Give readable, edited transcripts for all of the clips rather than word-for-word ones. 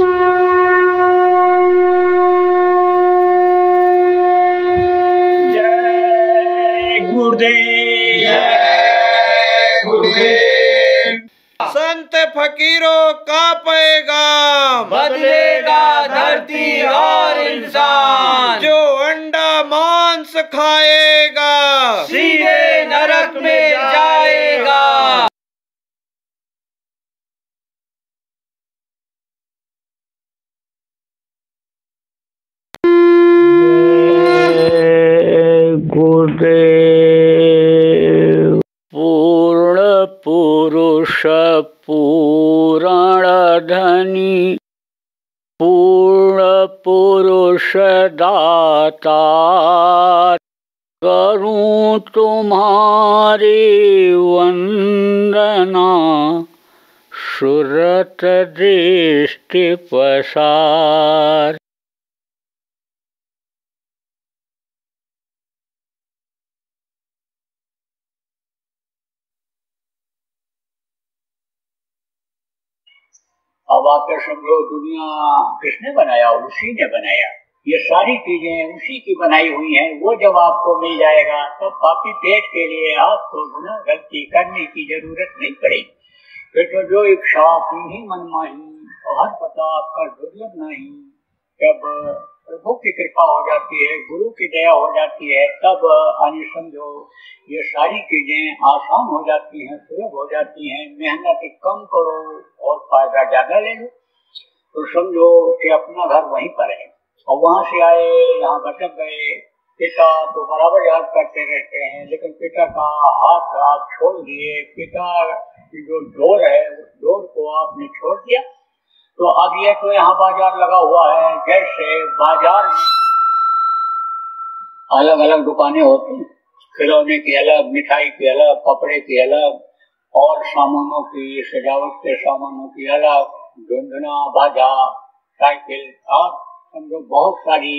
संत फकीरों का पैगाम बदलेगा धरती और इंसान। जो अंडा मांस खाएगा सीधे नरक में जाएगा। पुरुष पूरण धनी पूर्ण पुरुष दाता करूं तुम्हारी वंदना। सुरत दृष्टि पसार अब आपका समझो दुनिया किसने बनाया? उसी ने बनाया। ये सारी चीजें उसी की बनाई हुई हैं। वो जब आपको मिल जाएगा तब पापी पेट के लिए आपको गुना गलती करने की जरूरत नहीं पड़ेगी। फिर तो जो इच्छा ही मनमाही और पता आपका दुर्लभ नहीं। जब प्रभु की कृपा हो जाती है, गुरु की दया हो जाती है, तब आने समझो ये सारी चीजें आसान हो जाती हैं, सुलभ हो जाती हैं। मेहनत कम करो और फायदा ज्यादा ले लो। तो समझो कि अपना घर वहीं पर है और वहां से आए यहाँ भटक गए। पिता तो बराबर याद करते रहते हैं, लेकिन पिता का हाथ आप छोड़ दिए। पिता की जो डोर है उस डोर को आपने छोड़ दिया। तो अब यह तो यहाँ बाजार लगा हुआ है। जैसे बाजार में अलग अलग दुकानें होती हैं, खिलौने की अलग, मिठाई की अलग, कपड़े की अलग और सामानों की, सजावट के सामानों की अलग, झुंझुना बाजा, साइकिल और समझो बहुत सारी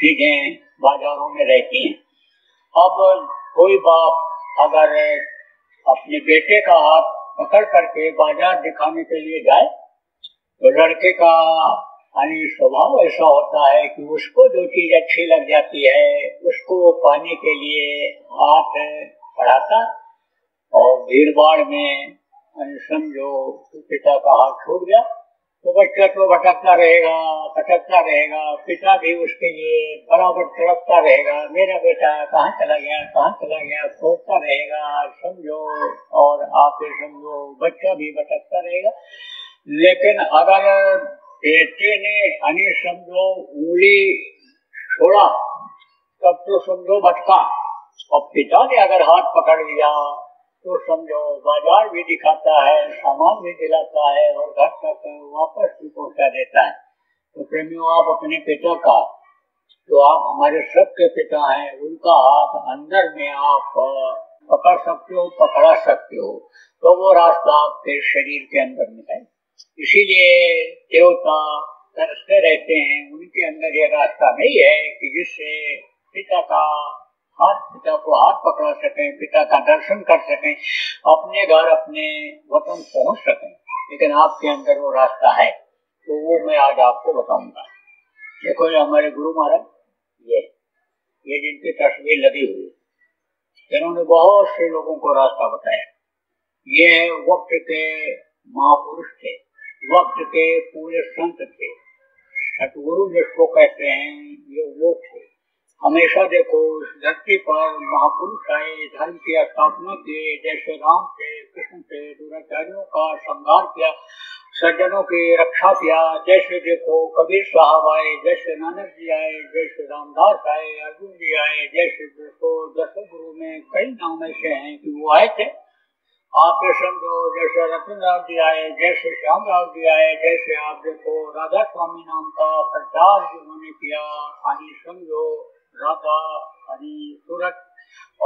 चीजें बाजारों में रहती हैं। अब कोई बाप अगर अपने बेटे का हाथ पकड़ करके बाजार दिखाने के लिए जाए तो लड़के का यानी स्वभाव ऐसा होता है कि उसको जो चीज अच्छी लग जाती है उसको पाने के लिए हाथ बढ़ाता और भीड़ भाड़ में समझो पिता का हाथ छूट गया तो बच्चा तो भटकता रहेगा। पिता भी उसके लिए बराबर तड़पता रहेगा, मेरा बेटा कहाँ चला गया, खोजता रहेगा समझो। और आप समझो बच्चा भी भटकता रहेगा। लेकिन अगर बेटे ने यानी समझो उंगली छोड़ा तब तो समझो भटका, और पिता ने अगर हाथ पकड़ लिया तो समझो बाजार भी दिखाता है, सामान भी दिलाता है और घर तक वापस भी पहुँचा देता है। तो प्रेमियों, आप अपने पिता का, तो आप हमारे सबके पिता हैं, उनका हाथ अंदर में आप पकड़ सकते हो, पकड़ा सकते हो, तो वो रास्ता आपके शरीर के अंदर निकले। इसीलिए देवता तरसते रहते हैं, उनके अंदर ये रास्ता नहीं है कि जिससे पिता को हाथ पकड़ा सकें, पिता का दर्शन कर सकें, अपने घर अपने वतन पहुंच सकें। लेकिन आपके अंदर वो रास्ता है, तो वो मैं आज आपको बताऊंगा। देखो ये हमारे गुरु महाराज, ये जिनकी तस्वीर लगी हुई है, इन्होंने बहुत से लोगों को रास्ता बताया। ये वक्त के महापुरुष थे, वक्त के पूरे संत थे, सतगुरु जिसको कहते हैं ये वो थे। हमेशा देखो इस धरती पर महापुरुष आए, धर्म की स्थापना किए, जैसे राम थे, कृष्ण थे, दुराचारियों का संहार किया, सज्जनों की रक्षा किया। जैसे देखो कबीर साहब आए, जैसे नानक जी आए, जैसे रामदास आए, अर्जुन जी आए, जैसे देखो दसों गुरु में कई नाम ऐसे हैं कि वो आए थे। आप समझो जैसे रतन राव जी आए, जैसे श्याम राव जी आए, जैसे आप देखो राधा स्वामी नाम का प्रचार जिन्होंने किया, यानी समझो राधा यानी सूरत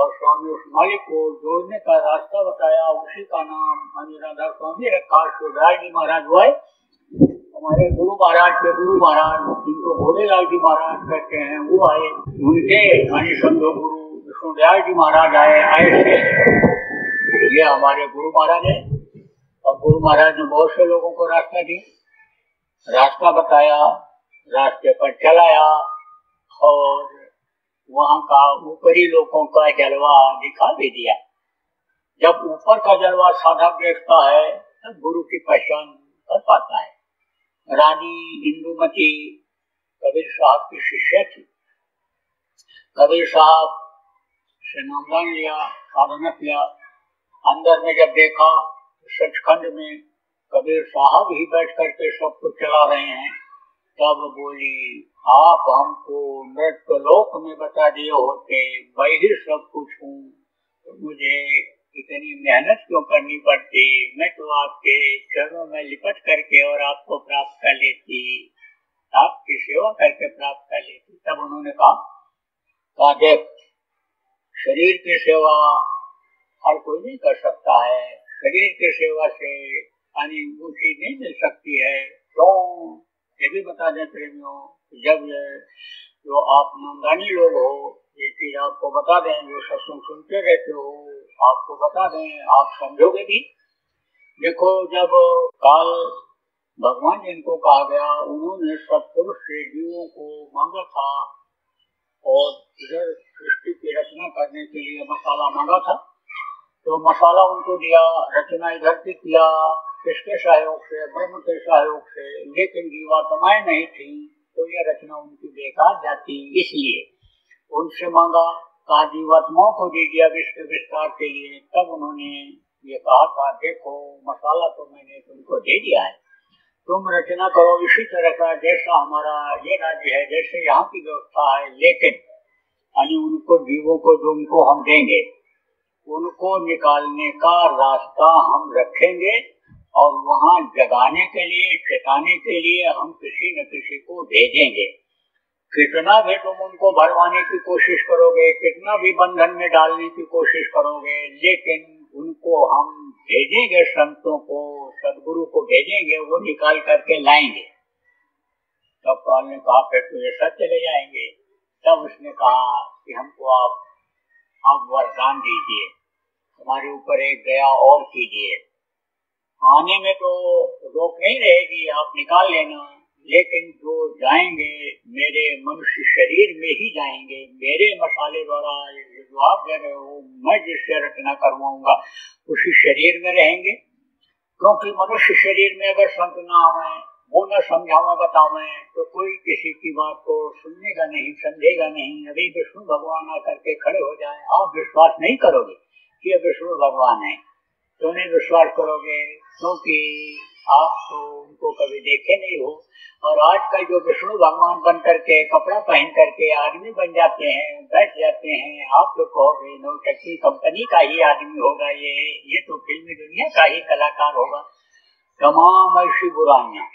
और स्वामी उस मालिक को जोड़ने का रास्ता बताया। उसी का नाम यानी राधा स्वामी रखा। सूर्यराज जी महाराज हुए हमारे गुरु महाराज के गुरु महाराज, जिनको भोलेलाल जी महाराज कहते हैं, वो आए। उनके यानी समझो गुरु सूर्यराज जी महाराज आए। ये हमारे गुरु महाराज है और गुरु महाराज ने बहुत से लोगों को रास्ता दिया। रास्ता बताया, रास्ते पर चलाया और वहाँ का ऊपरी लोगों का जलवा दिखा भी दिया। जब ऊपर का जलवा साधक देखता है तब गुरु की पहचान कर पाता है। रानी इंदुमती कबीर साहब की शिष्या थी। कबीर साहब से नामदान लिया, साधना किया। अंदर में जब देखा सचखंड में कबीर साहब ही बैठ करके सब कुछ चला रहे हैं, तब बोली, आप हमको मृत्यु लोक में बता दिए होते, मैं ही सब कुछ हूँ, तो मुझे इतनी मेहनत क्यों करनी पड़ती, मैं तो आपके चरणों में लिपट करके और आपको प्राप्त कर लेती, आपकी सेवा करके प्राप्त कर लेती। तब उन्होंने कहा, देख, शरीर की सेवा हर कोई नहीं कर सकता है, शरीर की सेवा से अनुभूति नहीं मिल सकती है। तो ये भी बता दें प्रेमियों, जब जो आप नामदानी लोग हो, ये चीज आपको बता दें, जो सत्संग सुनते रहते हो आपको बता दें, आप समझोगे भी। देखो, जब काल भगवान जिनको कहा गया, उन्होंने सत्पुरुष से जीवों को मांगा था और इधर सृष्टि की रचना करने के लिए मसाला मांगा था, तो मसाला उनको दिया, रचना इधर की किया, किसके सहयोग से? ब्रह्म के सहयोग से। लेकिन जीवात्माएं नहीं थी तो यह रचना उनकी बेकार जाती, इसलिए उनसे मांगा, कहा जीवात्माओं को दे दिया विश्व विस्तार के लिए। तब उन्होंने ये कहा था, देखो मसाला तो मैंने तुमको दे दिया है, तुम रचना करो इसी तरह का, जैसा हमारा ये राज्य है, जैसे यहाँ की व्यवस्था है, लेकिन यानी उनको जीवों को जो उनको हम देंगे, उनको निकालने का रास्ता हम रखेंगे और वहाँ जगाने के लिए, चेताने के लिए हम किसी न किसी को भेजेंगे। कितना भी तुम उनको भरवाने की कोशिश करोगे, कितना भी बंधन में डालने की कोशिश करोगे, लेकिन उनको हम भेजेंगे, संतों को, सदगुरु को भेजेंगे, वो निकाल करके लाएंगे। तब काल ने कहा, फिर तो ये सब चले जाएंगे। तब उसने कहा कि हमको आप वरदान दीजिए, हमारे ऊपर एक दया और कीजिए, आने में तो रोक नहीं रहेगी, आप निकाल लेना, लेकिन जो जाएंगे मेरे मनुष्य शरीर में ही जाएंगे, मेरे मसाले द्वारा जो आप दे रहे हो, मैं जिससे रचना करवाऊंगा उसी शरीर में रहेंगे, क्योंकि मनुष्य शरीर में अगर संत ना आवे, वो न समझावे बतावे, तो कोई किसी की बात को सुनेगा नहीं, समझेगा नहीं। अभी विष्णु भगवान आकर के खड़े हो जाए, आप विश्वास नहीं करोगे कि ये विष्णु भगवान है, तो नहीं विश्वास करोगे, क्योंकि आप तो उनको कभी देखे नहीं हो। और आज का जो विष्णु भगवान बन करके, कपड़ा पहन करके आदमी बन जाते हैं, बैठ जाते हैं, आप तो कहोगे नौटंकी कंपनी का ही आदमी होगा, ये तो फिल्मी दुनिया का ही कलाकार होगा। तमाम ऐसी बुराइयां,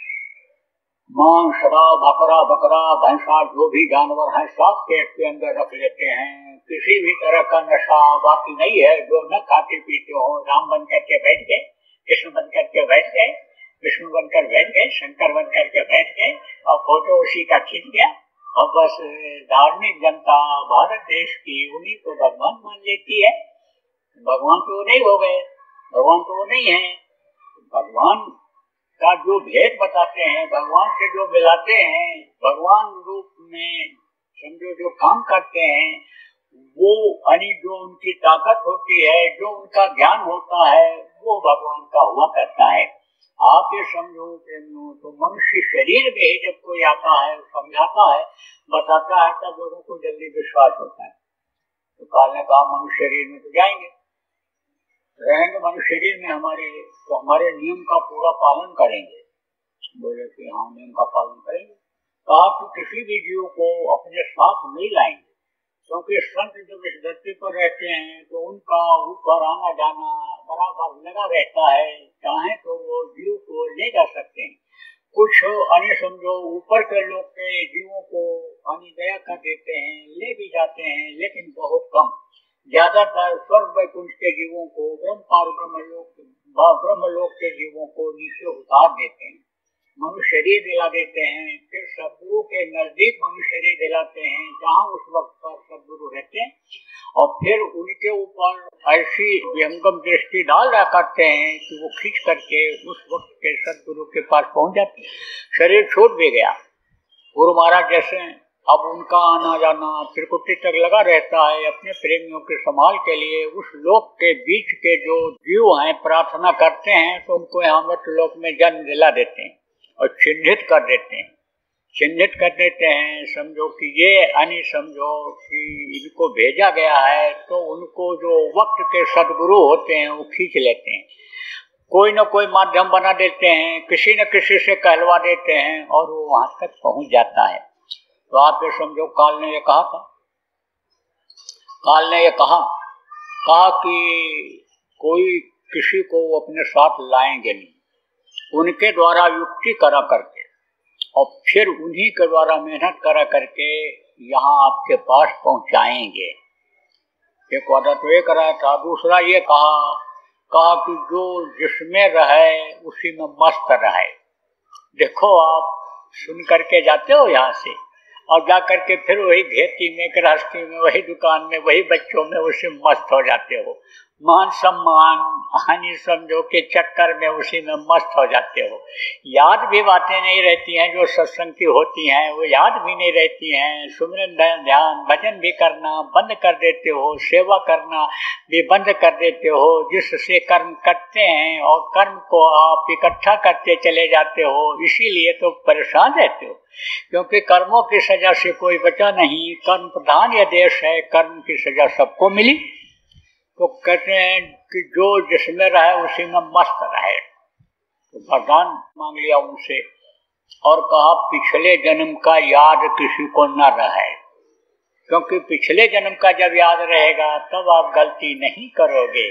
मांस, शराब, बकरा बकरा, भैंसा, जो भी जानवर है सब पेट के अंदर रख लेते हैं। किसी भी तरह का नशा बाकी नहीं है जो न खाते पीते हो। राम बन करके बैठ गए, कृष्ण बन करके बैठ गए, विष्णु बनकर बैठ गए, शंकर बन करके बैठ गए, और फोटो उसी का खींच गया, और बस धार्मिक जनता भारत देश की उन्हीं को भगवान मान लेती है। भगवान तो नहीं हो गए, भगवान तो नहीं है। भगवान का जो भेद बताते हैं, भगवान से जो मिलाते हैं, भगवान रूप में समझो जो काम करते हैं, वो यानी जो उनकी ताकत होती है, जो उनका ज्ञान होता है, वो भगवान का हुआ करता है। आप ये समझो तो मनुष्य शरीर में ही जब कोई आता है, समझाता है, बताता है, तब लोगों को जल्दी विश्वास होता है। तो काल ने कहा मनुष्य शरीर में तो जाएंगे, रहेंगे मनुष्य शरीर में, हमारे तो हमारे नियम का पूरा पालन करेंगे। बोले कि हाँ, नियम का पालन करेंगे। तो आप किसी भी जीव को अपने साथ नहीं लाएंगे, क्योंकि संत जब इस धरती पर रहते हैं तो उनका ऊपर आना जाना बराबर लगा रहता है, चाहे तो वो जीव को ले जा सकते हैं। कुछ अन्य समझो ऊपर के लोग के जीवों को अन्य दया कर देते हैं, ले भी जाते हैं, लेकिन बहुत कम। ज्यादातर स्वर्ग वैकुंठ के जीवों को, ब्रह्मलोक के जीवों को नीचे उतार देते हैं, मनुष्य शरीर दिला देते हैं, फिर सदगुरु के नजदीक मनुष्य शरीर दिलाते हैं, जहाँ उस वक्त पर सदगुरु रहते हैं, और फिर उनके ऊपर ऐसी विहंगम दृष्टि डाल रहा करते हैं कि वो खींच करके उस वक्त के सदगुरु के पास पहुंच जाते हैं। शरीर छूट भी गया। गुरु महाराज जैसे अब उनका आना जाना त्रिकुटी तक लगा रहता है अपने प्रेमियों के संभाल के लिए। उस लोक के बीच के जो जीव हैं प्रार्थना करते हैं तो उनको यहाँ मत लोक में जन्म दिला देते हैं और चिन्हित कर देते हैं। चिन्हित कर देते हैं समझो कि ये यानी समझो कि इनको भेजा गया है तो उनको जो वक्त के सदगुरु होते हैं वो खींच लेते हैं, कोई न कोई माध्यम बना देते हैं, किसी न किसी से कहलवा देते हैं और वो वहाँ तक पहुँच जाता है। तो आप ये समझो काल ने ये कहा कि कोई किसी को अपने साथ लाएंगे नहीं, उनके द्वारा युक्ति करा करके और फिर उन्हीं के द्वारा मेहनत करा करके यहाँ आपके पास पहुँचाएंगे। एक वादा तो ये करा था। दूसरा ये कहा कि जो जिसमें रहे उसी में मस्त रहे। देखो आप सुन करके जाते हो यहाँ से और जा करके फिर वही खेती में, गृहस्थी में, वही दुकान में, वही बच्चों में उसी मस्त हो जाते हो। मान सम्मान हानि समझो के चक्कर में उसी में मस्त हो जाते हो। याद भी बातें नहीं रहती हैं जो सत्संग की होती हैं, वो याद भी नहीं रहती हैं। सुमरन ध्यान भजन भी करना बंद कर देते हो, सेवा करना भी बंद कर देते हो, जिससे कर्म करते हैं और कर्म को आप इकट्ठा करते चले जाते हो। इसीलिए तो परेशान रहते हो क्योंकि कर्मों की सजा से कोई बचा नहीं। कर्म प्रधान यह देश है, कर्म की सजा सबको मिली। तो कहते हैं कि जो जिसमें रहे उसी में मस्त रहे। तो वरदान मांग लिया उनसे और कहा पिछले जन्म का याद किसी को न रहे, क्योंकि पिछले जन्म का जब याद रहेगा तब आप गलती नहीं करोगे।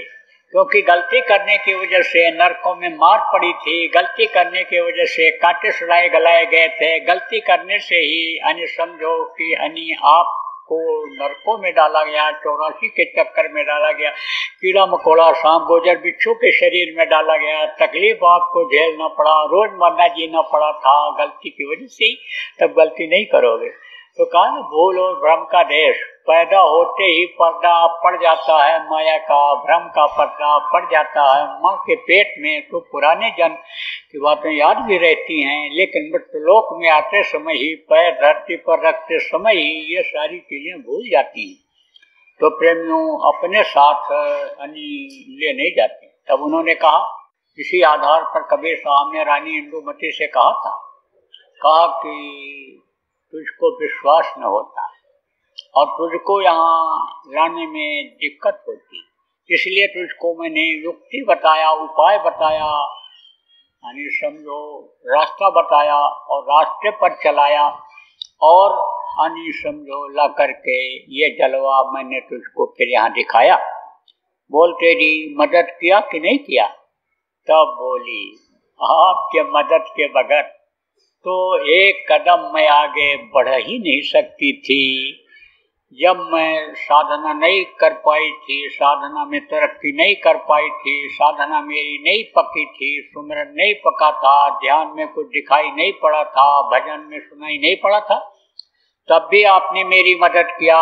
क्योंकि गलती करने की वजह से नरकों में मार पड़ी थी, गलती करने की वजह से काटे सुलाए गलाए गए थे, गलती करने से ही यानी समझो कि यानी आपको नरकों में डाला गया, 84 के चक्कर में डाला गया, कीड़ा मकोड़ा सांप गोजर बिच्छू के शरीर में डाला गया। तकलीफ आपको झेलना पड़ा, रोज मरना जीना पड़ा था गलती की वजह से ही। तब गलती नहीं करोगे। तो कहा ना भूल और भ्रम का देश, पैदा होते ही पर्दा पड़ जाता है, माया का भ्रम का पर्दा पड़ जाता है माँ के पेट में। तो पुराने जन्म की बातें याद भी रहती हैं, लेकिन मृत्युलोक में आते समय ही, पैर धरती पर रखते समय ही ये सारी चीज़ें भूल जाती हैं। तो प्रेमियों अपने साथ ले नहीं जाते। तब उन्होंने कहा, इसी आधार पर कबीर साहब ने रानी इंदुमती से कहा कि तुझको विश्वास न होता और तुझको यहाँ लाने में दिक्कत होती, इसलिए तुझको मैंने युक्ति बताया, उपाय बताया, यानी समझो रास्ता बताया और रास्ते पर चलाया और यानी समझो ला करके ये जलवा मैंने तुझको फिर यहाँ दिखाया। बोल तेरी मदद किया कि नहीं किया? तब बोली आपके मदद के बगैर तो एक कदम मैं आगे बढ़ ही नहीं सकती थी। जब मैं साधना नहीं कर पाई थी, साधना में तरक्की नहीं कर पाई थी, साधना मेरी नहीं पकी थी, सुमरन नहीं पका था, ध्यान में कुछ दिखाई नहीं पड़ा था, भजन में सुनाई नहीं पड़ा था, तब भी आपने मेरी मदद किया,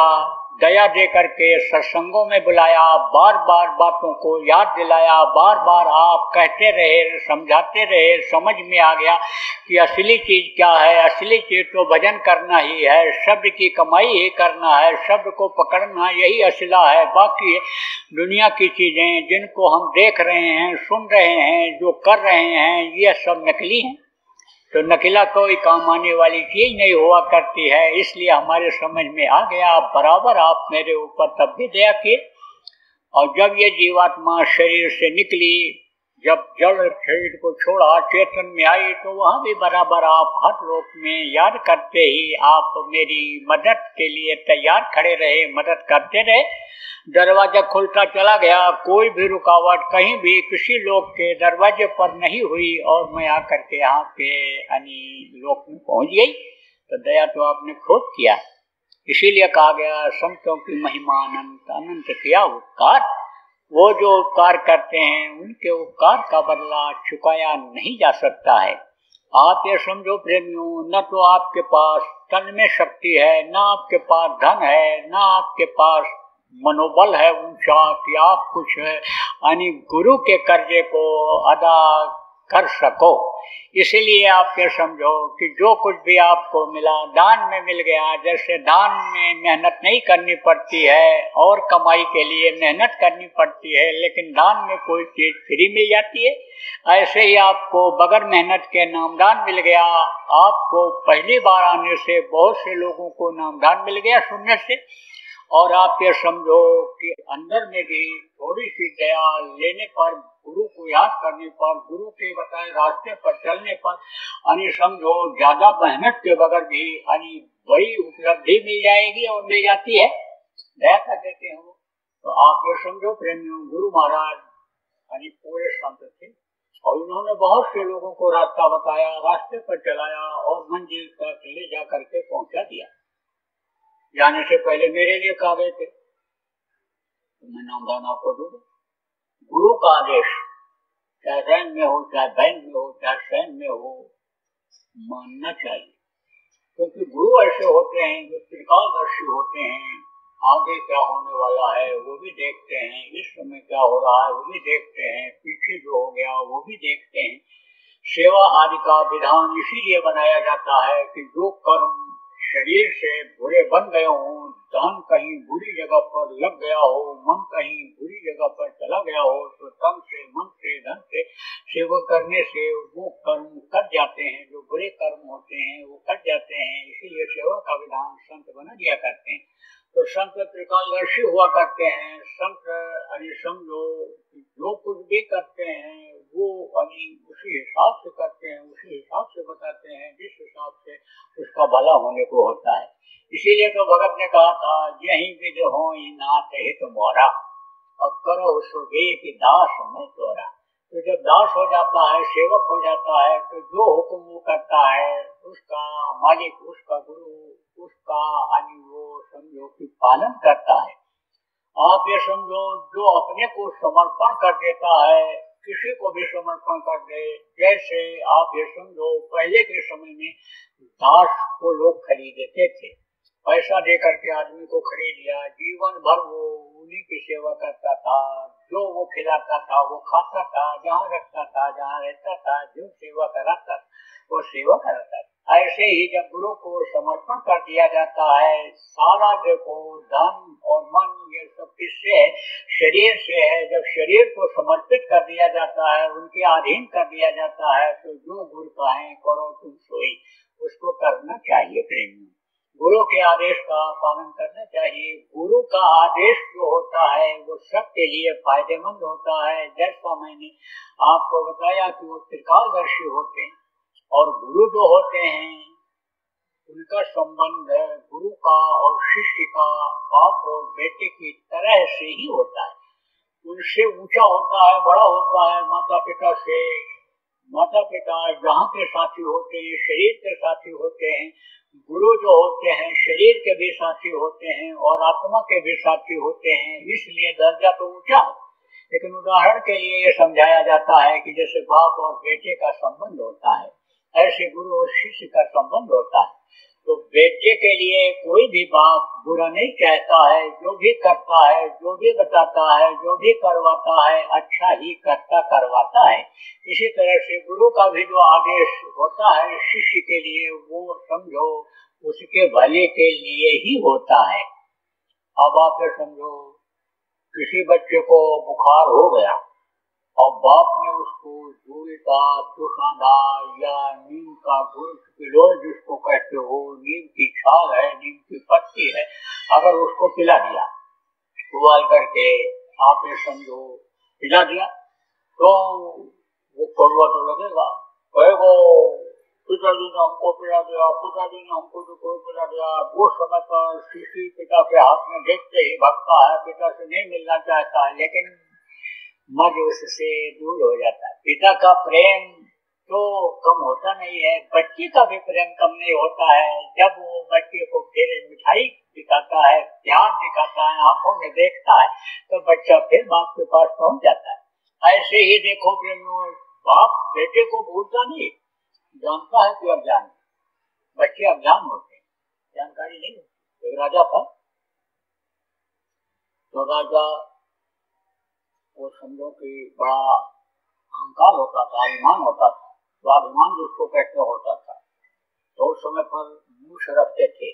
दया दे करके सत्संगों में बुलाया, बार बार बातों को याद दिलाया, बार बार आप कहते रहे, समझाते रहे। समझ में आ गया कि असली चीज़ क्या है। असली चीज़ तो भजन करना ही है, शब्द की कमाई ही करना है, शब्द को पकड़ना यही असला है। बाकी दुनिया की चीज़ें जिनको हम देख रहे हैं, सुन रहे हैं, जो कर रहे हैं, ये सब नकली हैं। तो नकिला कोई काम आने वाली चीज नहीं हुआ करती है। इसलिए हमारे समझ में आ गया, आप बराबर आप मेरे ऊपर तब भी दया किए। और जब ये जीवात्मा शरीर से निकली, जब जड़ शरीर को छोड़ा, चेतन में आई, तो वहाँ भी बराबर आप हर लोक में याद करते ही आप मेरी मदद के लिए तैयार खड़े रहे, मदद करते रहे। दरवाज़ा खुलता चला गया, कोई भी रुकावट कहीं भी किसी लोक के दरवाजे पर नहीं हुई और मैं आकर के यहाँ पे यानी लोक में पहुँच गई। तो दया तो आपने खूब किया, इसीलिए कहा गया संतों की महिमा अनंत अनंत किया उपकार। वो जो उपकार करते हैं उनके उपकार का बदला चुकाया नहीं जा सकता है। आप ये समझो प्रेमियों, न तो आपके पास तन में शक्ति है, न आपके पास धन है, न आपके पास मनोबल है ऊंचा कि आप कुछ यानी गुरु के कर्जे को अदा कर सको। इसलिए आप ये समझो कि जो कुछ भी आपको मिला दान में मिल गया। जैसे दान में मेहनत नहीं करनी पड़ती है और कमाई के लिए मेहनत करनी पड़ती है, लेकिन दान में कोई चीज़ फ्री मिल जाती है। ऐसे ही आपको बगैर मेहनत के नामदान मिल गया। आपको पहली बार आने से बहुत से लोगों को नामदान मिल गया सुनने से। और आप ये समझो कि अंदर में भी थोड़ी सी दया लेने पर, गुरु को याद करने पर, गुरु के बताए रास्ते पर चलने पर यानी समझो ज्यादा मेहनत के बगैर भी यानी बड़ी उपलब्धि मिल जाएगी और मिल जाती है। दया कर देते हैं वो। तो आप ये समझो प्रेमियों, गुरु महाराज यानी पूरे संत थे और इन्होंने बहुत से लोगों को रास्ता बताया, रास्ते पर चलाया और मंजिल तक ले जा करके पहुँचा दिया। जाने से पहले मेरे लिए कहा गए थे मैं नामदान आपको दूंगा। गुरु का आदेश चाहे रैन में हो, चाहे बैंक में हो, चाहे सैन में हो, मानना चाहिए। क्योंकि गुरु ऐसे होते हैं जो त्रिकालदर्शी होते हैं। आगे क्या होने वाला है वो भी देखते हैं, इस समय क्या हो रहा है वो भी देखते हैं, पीछे जो हो गया वो भी देखते हैं। सेवा आदि का विधान इसीलिए बनाया जाता है कि जो कर्म शरीर से बुरे बन गए हो, धन कहीं बुरी जगह पर लग गया हो, मन कहीं बुरी जगह पर चला गया हो, तो तन से, मन से, धन से सेवा करने से वो कर्म कट जाते हैं। जो बुरे कर्म होते हैं वो कट जाते हैं। इसीलिए सेवा का विधान संत बना दिया करते हैं। तो संत त्रिकालदर्शी हुआ करते हैं। संत यानी समझो जो कुछ भी करते हैं वो यानी उसी हिसाब से करते हैं, उसी हिसाब से बताते हैं जिस हिसाब से उसका भला होने को होता है। इसीलिए तो भगत ने कहा था, यही विध हो नाथ हित मोरा और करो सुबे की दास में तोरा। तो जब दास हो जाता है, सेवक हो जाता है, तो जो हुक्म वो करता है उसका मालिक, उसका गुरु, उसका यानी वो समझो कि पालन करता है। आप ये समझो जो अपने को समर्पण कर देता है, किसी को भी समर्पण कर दे, जैसे आप ये समझो पहले के समय में दास को लोग खरीदते थे, पैसा दे करके आदमी को खरीद लिया। जीवन भर वो उन्हीं की सेवा करता था, जो वो खिलाता था वो खाता था, जहाँ रखता था जहाँ रहता था, जो सेवा कराता था वो सेवा कराता था। ऐसे ही जब गुरु को समर्पण कर दिया जाता है, सारा देखो धन और मन ये सब किससे है? शरीर से है। जब शरीर को समर्पित कर दिया जाता है, उनके अधीन कर दिया जाता है, तो जो गुरु कहें करो तुम सोई, उसको करना चाहिए। प्रेमी गुरु के आदेश का पालन करना चाहिए। गुरु का आदेश जो होता है वो सबके लिए फायदेमंद होता है। जैसा मैंने आपको बताया कि वो त्रिकालदर्शी होते हैं और गुरु जो होते हैं उनका संबंध है गुरु का और शिष्य का, बाप और बेटे की तरह से ही होता है। उनसे ऊंचा होता है, बड़ा होता है। माता पिता से, माता पिता जहाँ के साथी होते हैं, शरीर के साथी होते हैं। गुरु जो होते हैं शरीर के भी साथी होते हैं और आत्मा के भी साथी होते हैं। इसलिए दर्जा तो ऊंचा है, लेकिन उदाहरण के लिए ये समझाया जाता है कि जैसे बाप और बेटे का संबंध होता है, ऐसे गुरु और शिष्य का संबंध होता है। तो बेटे के लिए कोई भी बाप बुरा नहीं कहता है, जो भी करता है, जो भी बताता है, जो भी करवाता है, अच्छा ही करता करवाता है। इसी तरह से गुरु का भी जो आदेश होता है शिष्य के लिए, वो समझो उसके भले के लिए ही होता है। अब आप ये समझो किसी बच्चे को बुखार हो गया और बाप ने उसको जूल का, दुशाना या नीम का गुड़ पिलोय जिसको कहते हो, नीम की छाल है, नीम की पत्ती है, अगर उसको पिला दिया, उबाल करके आप ये समझो पिला दिया, तो वो कड़वा तो लगेगा, कहेगा पिताजी ने हमको पिला दिया, पिताजी ने हमको तो पिला दिया। वो समय पर शिशु पिता के हाथ में देखते ही भागता है, पिता से नहीं मिलना चाहता है, लेकिन मज उससे दूर हो जाता है। पिता का प्रेम तो कम होता नहीं है, बच्चे का भी प्रेम कम नहीं होता है। जब वो बच्चे को फिर मिठाई दिखाता है, प्यार दिखाता है, आंखों में देखता है, तो बच्चा फिर बाप के पास पहुंच जाता है। ऐसे ही देखो प्रेमियों, बाप बेटे को भूलता नहीं, जानता है कि अज्ञान, बच्चे अज्ञान होते हैं, जानकारी नहीं होती। एक राजा था, तो राजा वो समझो कि बड़ा अहंकार होता था, अभिमान होता था, स्वाभिमान जिसको कहते होता था। तो उस समय पर मूछ रखते थे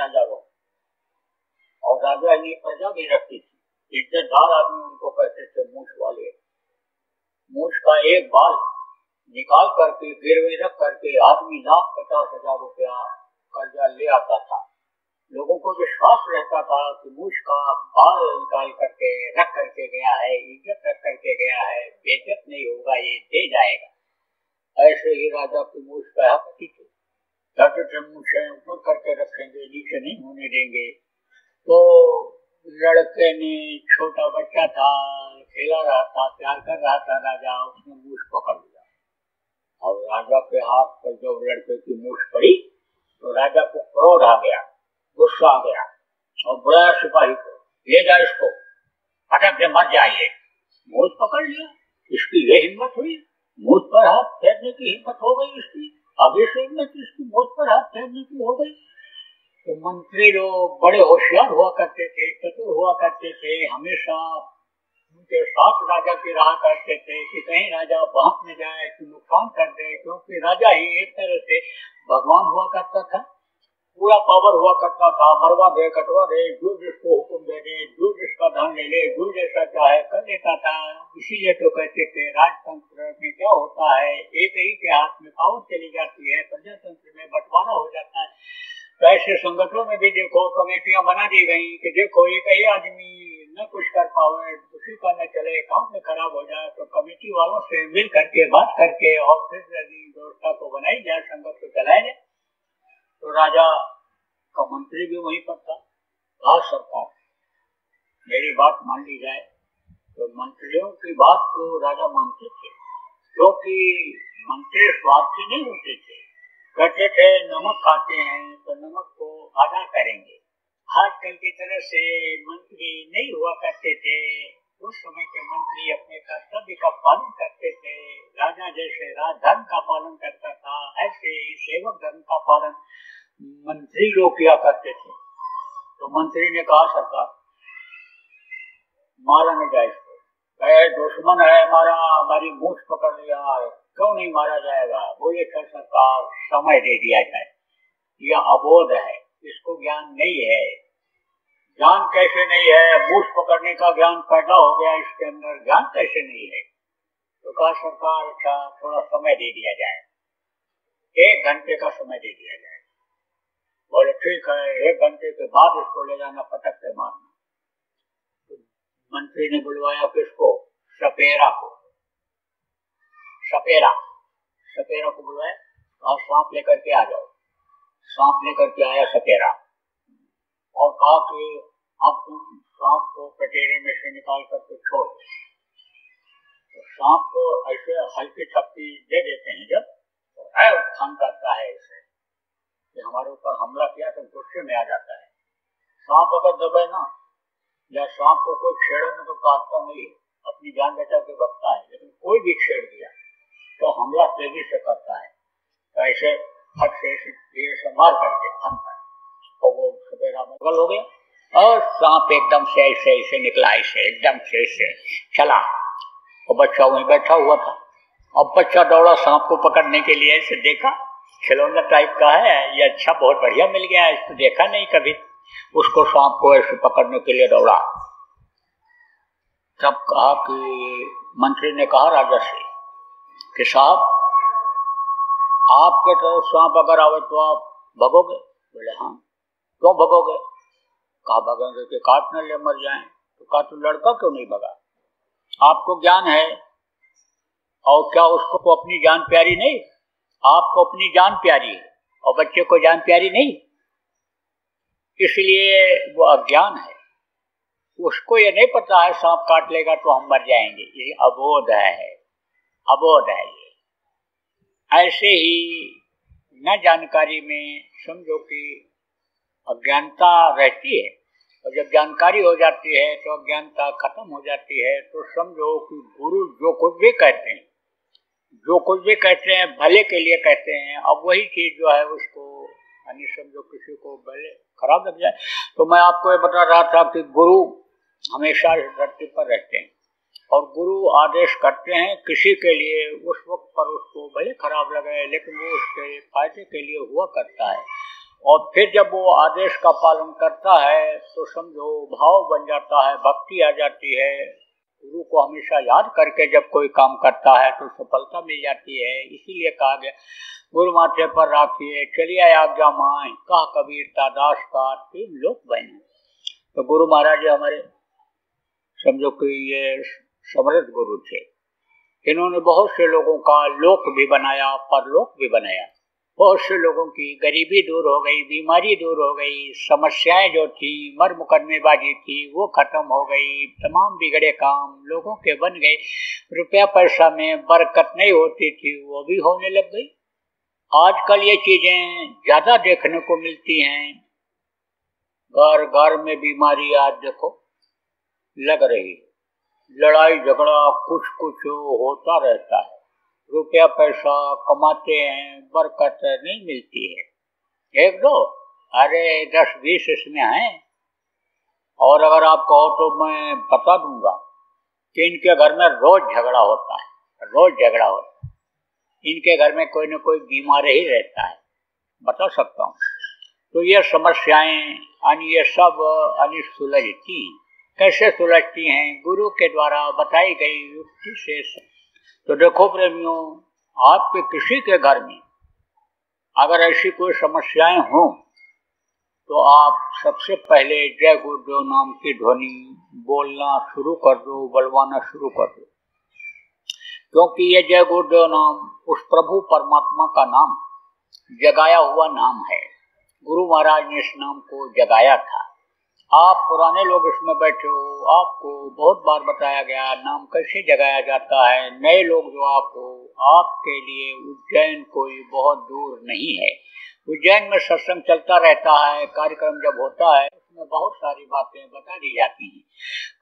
राजा लोग, और राजा ने प्रजा भी रखती थी, इज्जतदार आदमी उनको कहते थे मूछ वाले। मूछ का एक बाल निकाल करके गिरवे रख करके आदमी 1,50,000 रुपया कर्जा ले आता था। लोगों को विश्वास रहता था कि मूछ का बाल निकाल करके रख करके गया है, इज्जत रख करके गया है, बेइज्जत नहीं होगा, ये दे जाएगा। ऐसे ही राजा की मूछ का पति थे, मूछें ऊपर करके रखेंगे, नीचे नहीं होने देंगे। तो लड़के ने, छोटा बच्चा था, खेला रहा था, प्यार कर रहा था राजा, उसने मूछ पकड़ लिया और राजा के हाथ पर जब लड़के की मूछ पड़ी तो राजा को क्रोध आ गया, गुस्सा आ गया और बुलाया सिपाही को, ले जा इसको, अटक के मत जाइए, मूछ पकड़ लिया, इसकी ये हिम्मत हुई, मूछ पर हाथ फेरने की हिम्मत हो गई इसकी, अब इस हिम्मत इसकी मूछ पर हाथ फेरने की हो गई। तो मंत्री लोग बड़े होशियार हुआ करते थे, चतुर हुआ करते थे, हमेशा उनके साथ राजा की राह करते थे कि कहीं राजा बांक में जाए, कि नुकसान कर दे, क्योंकि राजा ही एक तरह से भगवान हुआ करता था, पूरा पावर हुआ करता था, मरवा दे, कटवा दे, जो जिसको हुक्म दे दे, जो जिसका धन ले ले, जो जैसा चाहे कर लेता था। इसीलिए तो कहते थे राजतंत्र में क्या होता है, एक ही के हाथ में पावर चली जाती है, प्रजातंत्र में बंटवारा हो जाता है। तो ऐसे संगठनों में भी देखो कमेटियां बना दी गई कि देखो एक ही आदमी न कुछ कर पावे, दूसरी का न चले, काम में खराब हो जाए, तो कमेटी वालों से मिल करके बात करके और फिर व्यवस्था को बनाई जाए, संगत को चलाया जाए। तो राजा का मंत्री भी वहीं पर था, कहा सरकार मेरी बात मान ली जाए। तो मंत्रियों की बात को राजा मानते थे, क्योंकि मंत्री स्वार्थी नहीं होते थे। कहते थे नमक खाते हैं तो नमक को आधा करेंगे, आजकल की तरह से मंत्री नहीं हुआ करते थे। उस समय के मंत्री अपने कर्तव्य का पालन करते थे, राजा जैसे राजधर्म का पालन करता था, ऐसे ही सेवक धर्म का पालन मंत्री लोग किया करते थे। तो मंत्री ने कहा सरकार मारा न जाए इसको, दुश्मन है हमारा, हमारी मूछ पकड़ लिया, क्यों नहीं मारा जाएगा। बोले कर सरकार समय दे दिया जाए, यह अबोध है, इसको ज्ञान नहीं है। ज्ञान कैसे नहीं है, मूछ पकड़ने का ज्ञान पैदा हो गया इसके अंदर, ज्ञान कैसे नहीं है। तो कहा सरकार अच्छा थोड़ा समय दे दिया जाए, 1 घंटे का समय दे दिया जाए। बोले ठीक है, 1 घंटे के बाद इसको ले जाना, पटक के मारना। मंत्री ने बुलवाया किसको, सपेरा को, सपेरा, सपेरा को बुलवाया और सांप लेकर के आ जाओ। सांप लेकर के आया सपेरा और कहा कि अब तुम सांप को कटेरे में से निकाल करके छोड़। तो सांप को ऐसे हल्की थप्पी दे देते हैं जब, तो है उत्थान करता है इसे कि हमारे ऊपर हमला किया, तो गुस्से में आ जाता है। सांप अगर दबे ना या सांप को कोई छेड़े में तो काटता नहीं, अपनी जान बचा के बचता है, लेकिन कोई भी छेड़ दिया तो हमला तेजी से करता है। तो ऐसे हट से मार करके और वो सपेरा मुगल हो गया और सांप एकदम से ऐसे ऐसे निकला, ऐसे एकदम से ऐसे चला और बच्चा वहीं बैठा हुआ था। अब बच्चा दौड़ा सांप को पकड़ने के लिए, ऐसे देखा खिलौना टाइप का है ये, अच्छा बहुत बढ़िया मिल गया, इसको देखा नहीं कभी। उसको सांप को ऐसे पकड़ने के लिए दौड़ा। तब कहा कि मंत्री ने कहा राजा से कि साहब आपके तरफ सांप अगर आवे तो आप भगोगे। बोले हाँ, क्यों भगोगे। कहा भगेंगे कि काट न ले मर जाए। तो कहा तो लड़का क्यों नहीं भगा, आपको ज्ञान है, और क्या उसको तो अपनी जान प्यारी नहीं, आपको अपनी जान प्यारी है और बच्चे को जान प्यारी नहीं, इसलिए वो अज्ञान है, उसको ये नहीं पता है सांप काट लेगा तो हम मर जाएंगे, ये अबोध है, अबोध है ये। ऐसे ही न जानकारी में समझो कि अज्ञानता रहती है, और जब जानकारी हो जाती है तो अज्ञानता खत्म हो जाती है। तो समझो कि गुरु जो कुछ भी कहते हैं, जो कुछ भी कहते हैं भले के लिए कहते हैं, अब वही चीज जो है उसको यानी समझो किसी को भले खराब लग जाए। तो मैं आपको ये बता रहा था कि गुरु हमेशा इस धरती पर रहते हैं, और गुरु आदेश करते हैं किसी के लिए, उस वक्त पर उसको भले खराब लगे लेकिन वो उसके फायदे के लिए हुआ करता है। और फिर जब वो आदेश का पालन करता है तो समझो भाव बन जाता है, भक्ति आ जाती है। गुरु को हमेशा याद करके जब कोई काम करता है तो सफलता मिल जाती है। इसीलिए कहा गया गुरु माथे पर राखिए चलिए आज्ञा माए, कहा कबीर तादाश का तीन लोक बने। तो गुरु महाराज हमारे समझो कि ये समर्थ गुरु थे। इन्होंने बहुत से लोगों का लोक भी बनाया, परलोक भी बनाया। बहुत से लोगों की गरीबी दूर हो गई, बीमारी दूर हो गई, समस्याएं जो थी मर मुकदमेबाजी थी वो खत्म हो गई, तमाम बिगड़े काम लोगों के बन गए, रुपया पैसा में बरकत नहीं होती थी वो भी होने लग गई। आजकल ये चीज़ें ज़्यादा देखने को मिलती हैं, घर घर में बीमारी आज देखो लग रही, लड़ाई झगड़ा कुछ होता रहता है। रुपया पैसा कमाते हैं, बरकत नहीं मिलती है। एक दो अरे 10-20 इसमें हैं, और अगर आप कहो तो मैं बता दूंगा कि इनके घर में रोज झगड़ा होता है, रोज झगड़ा होता है, इनके घर में कोई ना कोई बीमार ही रहता है, बता सकता हूँ। तो ये समस्याएं यानी ये सब यानी सुलझती कैसे सुलझती हैं, गुरु के द्वारा बताई गई युक्ति से। तो देखो प्रेमियों, आपके किसी के घर में अगर ऐसी कोई समस्याएं हों तो आप सबसे पहले जय गुरुदेव नाम की ध्वनि बोलना शुरू कर दो, बलवाना शुरू कर दो, क्योंकि ये जय गुरुदेव नाम उस प्रभु परमात्मा का नाम, जगाया हुआ नाम है। गुरु महाराज ने इस नाम को जगाया था। आप पुराने लोग इसमें बैठे हो, आपको बहुत बार बताया गया नाम कैसे जगाया जाता है। नए लोग जो आप हो, आपके लिए उज्जैन कोई बहुत दूर नहीं है। उज्जैन में सत्संग चलता रहता है, कार्यक्रम जब होता है उसमें बहुत सारी बातें बता दी जाती हैं।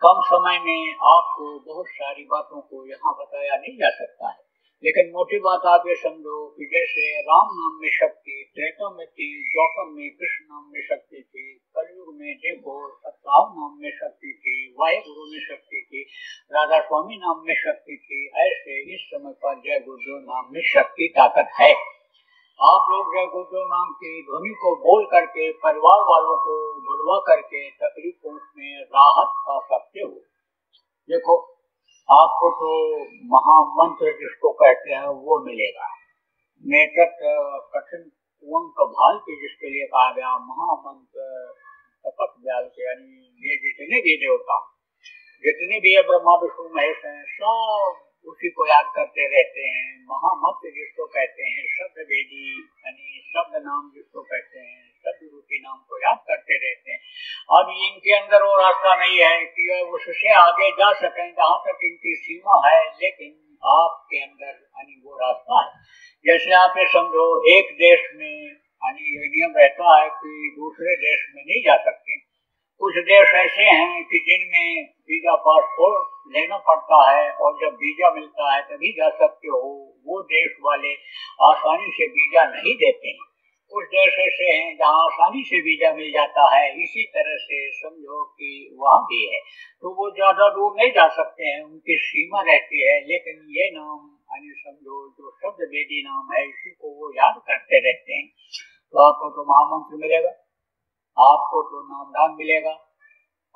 कम समय में आपको बहुत सारी बातों को यहाँ बताया नहीं जा सकता है, लेकिन मोटी बात आप ये समझो कि जैसे राम नाम में शक्ति त्रेता में थी, द्वापर में कृष्ण नाम में शक्ति थी, कलयुग में देखो सत्ताव नाम में शक्ति थी, वाहेगुरु में शक्ति थी, राधा स्वामी नाम में शक्ति थी, ऐसे इस समय पर जय गुरुदेव नाम में शक्ति ताकत है। आप लोग जय गुरुदेव नाम की ध्वनि को बोल करके परिवार वालों को बुलवा करके तकलीफों में राहत पा सकते हो। देखो आपको तो महामंत्र जिसको कहते हैं वो मिलेगा, नेतक कठिन भाल के जिसके लिए कहा गया महामंत्र तपक व्याल के, यानी ये जितने भी देवता जितने भी ब्रह्मा विष्णु महेश हैं सब उसी को याद करते रहते हैं। महामंत्र जिसको कहते हैं, शब्द वेदी यानी शब्द नाम जिसको कहते हैं, गुरु के नाम को याद करते रहते हैं। अब इनके अंदर वो रास्ता नहीं है कि उससे आगे जा सकें जहाँ तक इनकी सीमा है, लेकिन आपके अंदर यानी वो रास्ता है। जैसे आप ये समझो एक देश में यानी ये नियम रहता है कि दूसरे देश में नहीं जा सकते। कुछ देश ऐसे हैं कि जिनमें वीजा पासपोर्ट लेना पड़ता है और जब वीजा मिलता है तभी जा सकते हो, वो देश वाले आसानी से वीजा नहीं देते हैं। कुछ देश ऐसे हैं जहाँ आसानी से वीजा मिल जाता है, इसी तरह से समझो कि वहाँ भी है। तो वो ज्यादा दूर नहीं जा सकते हैं, उनकी सीमा रहती है, लेकिन ये नाम यानी समझो जो शब्द वेदी नाम है इसी को वो याद करते रहते हैं। तो आपको तो महामंत्र मिलेगा, आपको तो नामदान मिलेगा,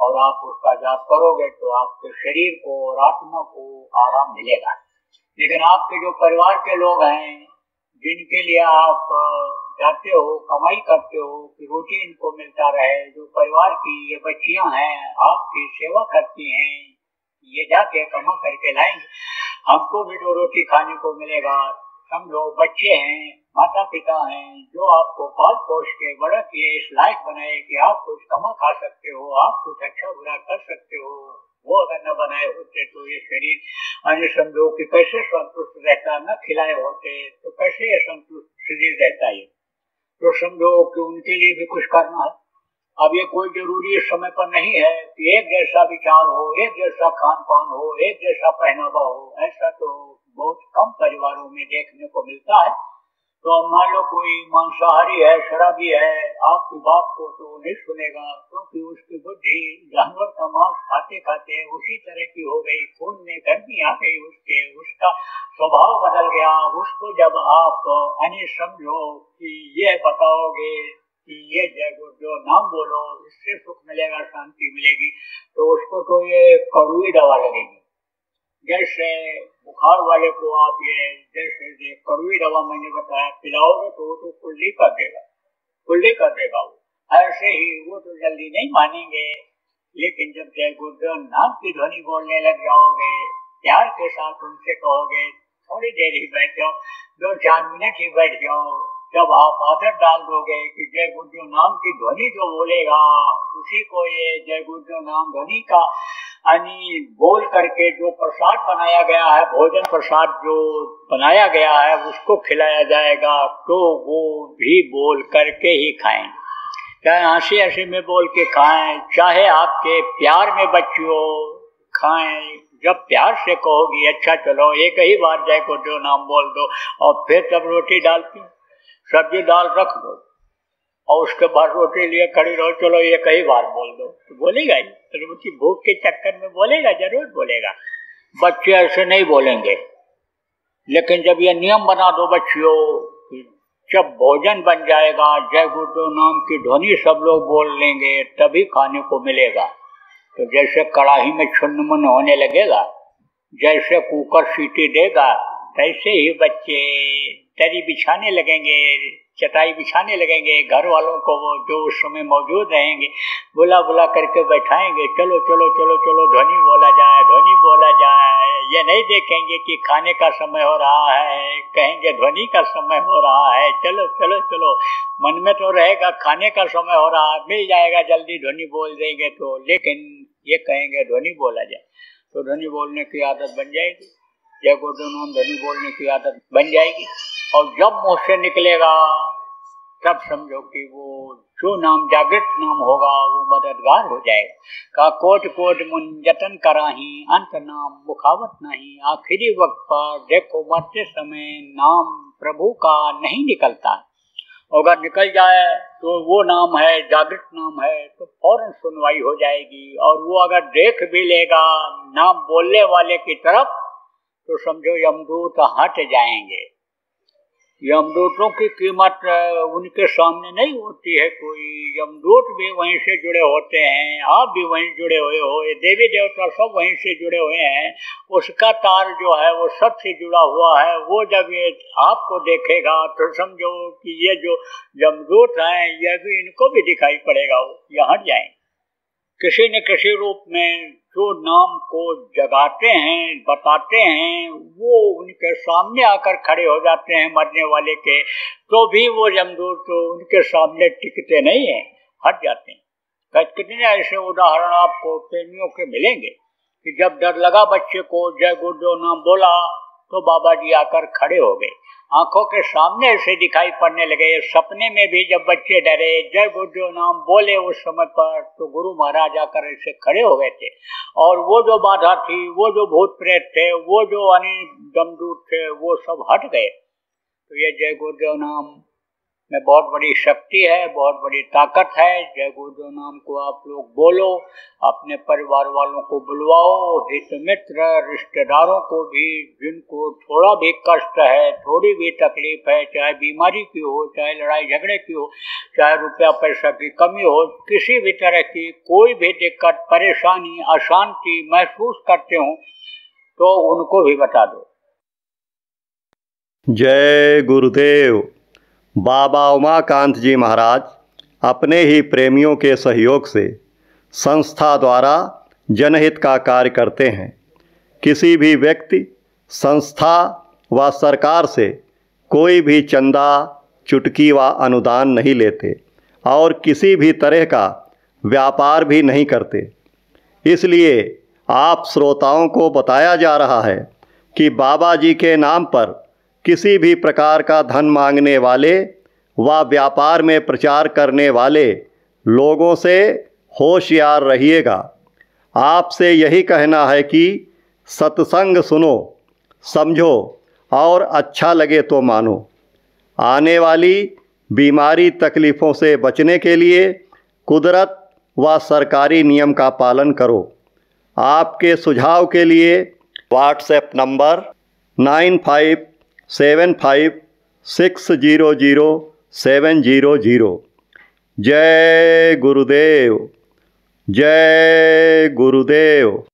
और आप उसका जाप करोगे तो आपके शरीर को और आत्मा को आराम मिलेगा। लेकिन आपके जो परिवार के लोग हैं जिनके लिए आप जाते हो, कमाई करते हो कि रोटी इनको मिलता रहे, जो परिवार की ये बच्चियां हैं आपकी सेवा करती हैं, ये जाके कमा करके लाएंगे, हमको भी जो रोटी खाने को मिलेगा। समझो बच्चे हैं, माता पिता हैं जो आपको पाल पोष के बड़ा किए, इस लायक बनाए कि आप कुछ कमा खा सकते हो, आप कुछ अच्छा बुरा कर सकते हो। वो अगर न बनाए होते तो ये शरीर यानी समझो कि कैसे संतुष्ट रहता, न खिलाए होते तो कैसे ये संतुष्ट शरीर रहता है। तो समझो कि उनके लिए भी कुछ करना है। अब ये कोई जरूरी इस समय पर नहीं है कि एक जैसा विचार हो, एक जैसा खान पान हो, एक जैसा पहनावा हो, ऐसा तो बहुत कम परिवारों में देखने को मिलता है। तो मान लो कोई मांसाहारी है, शराबी है, आपके बाप को तो नहीं सुनेगा, क्योंकि उसकी बुद्धि जानवर का मांस खाते खाते उसी तरह की हो गई, खून में गर्मी आ गई, उसका स्वभाव बदल गया। उसको जब आप समझो कि ये बताओगे कि ये जय गुरु जो नाम बोलो इससे सुख मिलेगा, शांति मिलेगी, तो उसको तो ये कड़वी दवा लगेगी। जैसे बुखार वाले को आप जैसे कड़वी दवा मैंने बताया पिलाओगे तो वो तो कुल्ली कर देगा वो, ऐसे ही वो तो जल्दी नहीं मानेंगे। लेकिन जब जय गुरुदेव नाम की ध्वनि बोलने लग जाओगे, प्यार के साथ उनसे कहोगे थोड़ी देर ही बैठ जाओ, 2-4 मिनट ही बैठ जाओ, जब आप आदत डाल दोगे कि जय गुरुदेव नाम की ध्वनि जो बोलेगा उसी को ये जय गुरुदेव नाम ध्वनि का यानी बोल करके जो प्रसाद बनाया गया है, भोजन प्रसाद जो बनाया गया है उसको खिलाया जाएगा, तो वो भी बोल करके ही खाएं, चाहे हंसी हंसी में बोल के खाएं, चाहे आपके प्यार में बच्चियों खाएं। जब प्यार से कहोगी अच्छा चलो एक ही बार जय गुरुदेव नाम बोल दो, और फिर तब रोटी डाल पी सब्जी दाल रख दो और उसके बाद रोटी लिए खड़ी रहो, चलो ये कई बार बोल दो तो बोलेगा ही, रोटी भूख के चक्कर में बोलेगा, जरूर बोलेगा। बच्चे ऐसे नहीं बोलेंगे, लेकिन जब ये नियम बना दो बच्चियों, जब भोजन बन जाएगा जय गुरुदेव नाम की ध्वनि सब लोग बोल लेंगे तभी खाने को मिलेगा। तो जैसे कड़ाही में छुन्नमुन होने लगेगा, जैसे कुकर सीटी देगा, तैसे ही बच्चे दरी बिछाने लगेंगे, चटाई बिछाने लगेंगे, घर वालों को वो जो उस समय मौजूद रहेंगे बुला बुला करके बैठाएंगे, चलो चलो चलो चलो ध्वनि बोला जाए, ध्वनि बोला जाए। ये नहीं देखेंगे कि खाने का समय हो रहा है, कहेंगे ध्वनि का समय हो रहा है, चलो चलो चलो। मन में तो रहेगा खाने का समय हो रहा है, मिल जाएगा जल्दी ध्वनि बोल देंगे तो, लेकिन ये कहेंगे ध्वनि बोला जाए, तो ध्वनि बोलने की आदत बन जाएगी, जय गुरुदेव नाम ध्वनि बोलने की आदत बन जाएगी। और जब मुँह से निकलेगा तब समझो कि वो जो नाम जागृत नाम होगा वो मददगार हो जाएगा। का कोट कोट मुंजतन कराही अंत नाम मुखावत नहीं, आखिरी वक्त पर देखो मरते समय नाम प्रभु का नहीं निकलता, अगर निकल जाए तो वो नाम है जागृत नाम है तो फौरन सुनवाई हो जाएगी। और वो अगर देख भी लेगा नाम बोलने वाले की तरफ तो समझो यमदूत हट जाएंगे, यमदूतों की कीमत उनके सामने नहीं होती है कोई, यमदूत भी वहीं से जुड़े होते हैं, आप भी वहीं जुड़े हुए हो, देवी देवता सब वहीं से जुड़े हुए हैं, उसका तार जो है वो सब से जुड़ा हुआ है। वो जब ये आपको देखेगा तो समझो कि ये जो यमदूत हैं ये भी इनको भी दिखाई पड़ेगा, वो ये हट जाएंगे। किसी न किसी रूप में जो नाम को जगाते हैं बताते हैं वो उनके सामने आकर खड़े हो जाते हैं मरने वाले के, तो भी वो यमदूत तो उनके सामने टिकते नहीं हैं, हट जाते हैं। कितने ऐसे उदाहरण आपको प्रेमियों के मिलेंगे कि जब डर लगा बच्चे को जय गुरुदेव नाम बोला तो बाबा जी आकर खड़े हो गए, आंखों के सामने से दिखाई पड़ने लगे। सपने में भी जब बच्चे डरे जय गुरुदेव नाम बोले उस समय पर तो गुरु महाराज आकर ऐसे खड़े हो गए थे, और वो जो बाधा थी, वो जो भूत प्रेत थे, वो जो यमदूत थे, वो सब हट गए। तो ये जय गुरुदेव नाम में बहुत बड़ी शक्ति है, बहुत बड़ी ताकत है। जय गुरुदेव नाम को आप लोग बोलो, अपने परिवार वालों को बुलवाओ, हित मित्र रिश्तेदारों को भी, जिनको थोड़ा भी कष्ट है, थोड़ी भी तकलीफ है, चाहे बीमारी की हो, चाहे लड़ाई झगड़े की हो, चाहे रुपया पैसा की कमी हो, किसी भी तरह की कोई भी दिक्कत परेशानी अशांति महसूस करते हो तो उनको भी बता दो। जय गुरुदेव। बाबा उमाकांत जी महाराज अपने ही प्रेमियों के सहयोग से संस्था द्वारा जनहित का कार्य करते हैं। किसी भी व्यक्ति, संस्था व सरकार से कोई भी चंदा, चुटकी व अनुदान नहीं लेते और किसी भी तरह का व्यापार भी नहीं करते। इसलिए आप श्रोताओं को बताया जा रहा है कि बाबा जी के नाम पर किसी भी प्रकार का धन मांगने वाले व व्यापार में प्रचार करने वाले लोगों से होशियार रहिएगा। आपसे यही कहना है कि सत्संग सुनो, समझो और अच्छा लगे तो मानो। आने वाली बीमारी तकलीफ़ों से बचने के लिए कुदरत व सरकारी नियम का पालन करो। आपके सुझाव के लिए व्हाट्सएप नंबर 9575600700। जय गुरुदेव, जय गुरुदेव।